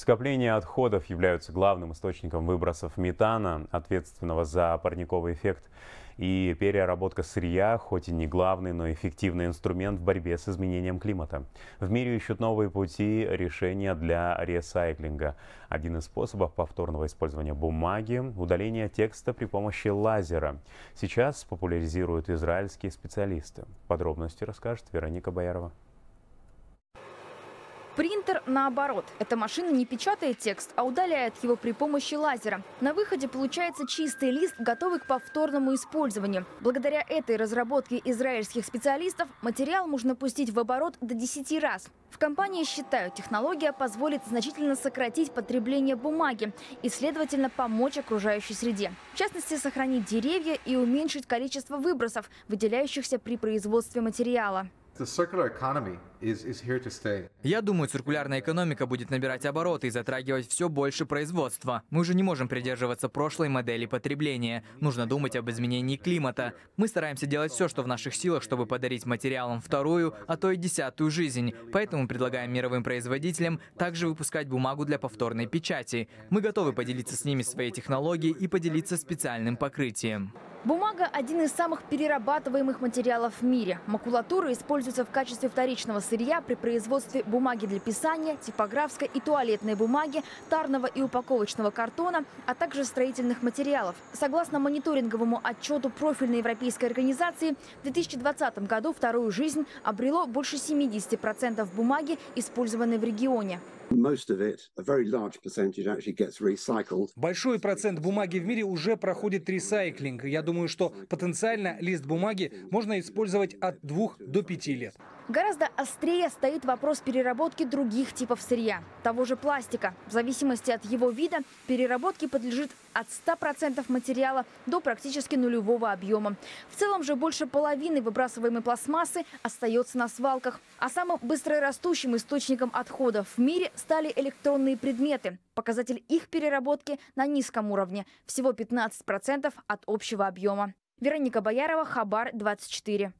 Скопление отходов являются главным источником выбросов метана, ответственного за парниковый эффект. И переработка сырья, хоть и не главный, но эффективный инструмент в борьбе с изменением климата. В мире ищут новые пути решения для ресайклинга. Один из способов повторного использования бумаги – удаление текста при помощи лазера. Сейчас популяризируют израильские специалисты. Подробности расскажет Вероника Боярова. Принтер наоборот. Эта машина не печатает текст, а удаляет его при помощи лазера. На выходе получается чистый лист, готовый к повторному использованию. Благодаря этой разработке израильских специалистов материал можно пустить в оборот до 10 раз. В компании считают, технология позволит значительно сократить потребление бумаги и, следовательно, помочь окружающей среде. В частности, сохранить деревья и уменьшить количество выбросов, выделяющихся при производстве материала. Я думаю, циркулярная экономика будет набирать обороты и затрагивать все больше производства. Мы уже не можем придерживаться прошлой модели потребления. Нужно думать об изменении климата. Мы стараемся делать все, что в наших силах, чтобы подарить материалам вторую, а то и 10-ю жизнь. Поэтому предлагаем мировым производителям также выпускать бумагу для повторной печати. Мы готовы поделиться с ними своей технологией и поделиться специальным покрытием. Бумага – один из самых перерабатываемых материалов в мире. Макулатура используется в качестве вторичного сырья при производстве бумаги для писания, типографской и туалетной бумаги, тарного и упаковочного картона, а также строительных материалов. Согласно мониторинговому отчету профильной европейской организации, в 2020 году вторую жизнь обрело больше 70% бумаги, использованной в регионе. Большой процент бумаги в мире уже проходит ресайклинг. Я думаю, что потенциально лист бумаги можно использовать от 2 до 5 лет. Гораздо острее стоит вопрос переработки других типов сырья, того же пластика. В зависимости от его вида переработке подлежит от 100% материала до практически нулевого объема. В целом же больше половины выбрасываемой пластмассы остается на свалках. А самым быстрорастущим источником отходов в мире стали электронные предметы. Показатель их переработки на низком уровне – всего 15% от общего объема. Вероника Боярова, Хабар 24.